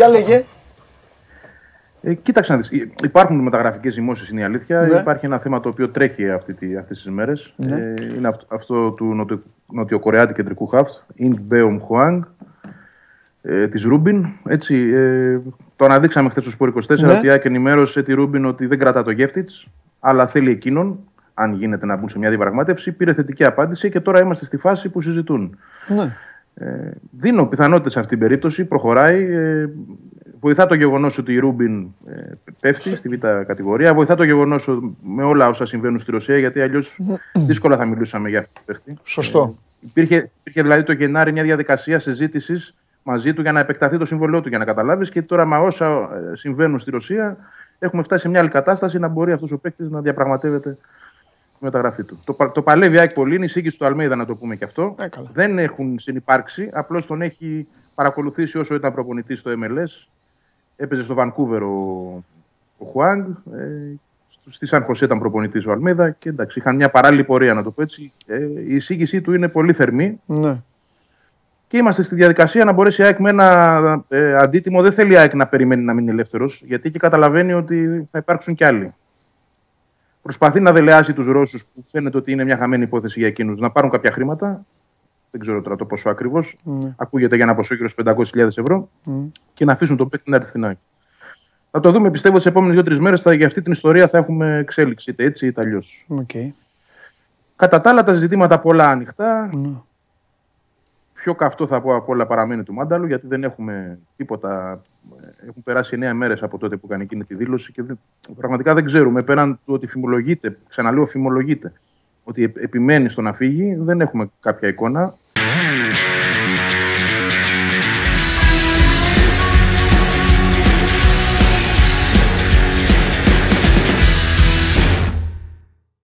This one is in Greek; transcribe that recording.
Για λέγε. Κοίταξε να δεις. Υπάρχουν μεταγραφικές δημόσιες, είναι η αλήθεια. Ναι. Υπάρχει ένα θέμα το οποίο τρέχει αυτές τις μέρες. Ναι. Είναι αυτό του νοτιοκορεάτη κεντρικού χαφτ, Ιντ Μπέομ Χουάνγκ, της Ρούμπιν. Έτσι, το αναδείξαμε χθες στο Σπορ 24. Ναι. Ότι η ΑΕΚ ενημέρωσε τη Ρούμπιν ότι δεν κρατά το γεύτη της, αλλά θέλει εκείνον. Αν γίνεται να μπουν σε μια διαπραγμάτευση, πήρε θετική απάντηση και τώρα είμαστε στη φάση που συζητούν. Ναι. Δίνω πιθανότητες σε αυτήν την περίπτωση, προχωράει. Βοηθά το γεγονός ότι η Ρούμπιν πέφτει στη β' κατηγορία. Βοηθά το γεγονός με όλα όσα συμβαίνουν στη Ρωσία, γιατί αλλιώς δύσκολα θα μιλούσαμε για αυτό που πέφτει. Σωστό. Υπήρχε δηλαδή το Γενάρη μια διαδικασία συζήτησης μαζί του για να επεκταθεί το συμβολό του, για να καταλάβεις. Και τώρα με όσα συμβαίνουν στη Ρωσία, έχουμε φτάσει σε μια άλλη κατάσταση να μπορεί αυτός ο παίκτης να διαπραγματεύεται μεταγραφή του. Το παλεύει ΑΕΚ πολύ, είναι η σύγκριση του Αλμέιδα, να το πούμε και αυτό. Δεν έχουν συνυπάρξει, απλώς τον έχει παρακολουθήσει όσο ήταν προπονητής στο MLS. Έπαιζε στο Βανκούβερ ο Χουάνγκ, στη Σαν Χοσέ ήταν προπονητής ο Αλμέιδα και εντάξει, είχαν μια παράλληλη πορεία, να το πω έτσι. Η εισήγησή του είναι πολύ θερμή. Ναι. Και είμαστε στη διαδικασία να μπορέσει η ΑΕΚ με ένα αντίτιμο. Δεν θέλει η ΑΕΚ να περιμένει να μείνει ελεύθερος, γιατί και καταλαβαίνει ότι θα υπάρξουν κι άλλοι. Προσπαθεί να δελεάσει τους Ρώσους, που φαίνεται ότι είναι μια χαμένη υπόθεση για εκείνους, να πάρουν κάποια χρήματα. Δεν ξέρω τώρα το ποσό ακριβώς. Mm. Ακούγεται για ένα ποσό γύρω στους 500.000 ευρώ. Mm. Και να αφήσουν το παίκτη να έρθει στην ΑΕΚ. Θα το δούμε, πιστεύω, τις επόμενες 2-3 μέρες. Για αυτή την ιστορία θα έχουμε εξέλιξη, είτε έτσι είτε αλλιώς. Okay. Κατά τα άλλα, τα ζητήματα πολλά ανοιχτά. Mm. Πιο καυτό θα πω απ' όλα παραμένει του Μάνταλου, γιατί δεν έχουμε τίποτα. Έχουν περάσει 9 μέρες από τότε που κάνει εκείνη τη δήλωση και πραγματικά δεν ξέρουμε. Πέραν του ότι φημολογείται, ξαναλέω φημολογείται, ότι επιμένει στο να φύγει, δεν έχουμε κάποια εικόνα.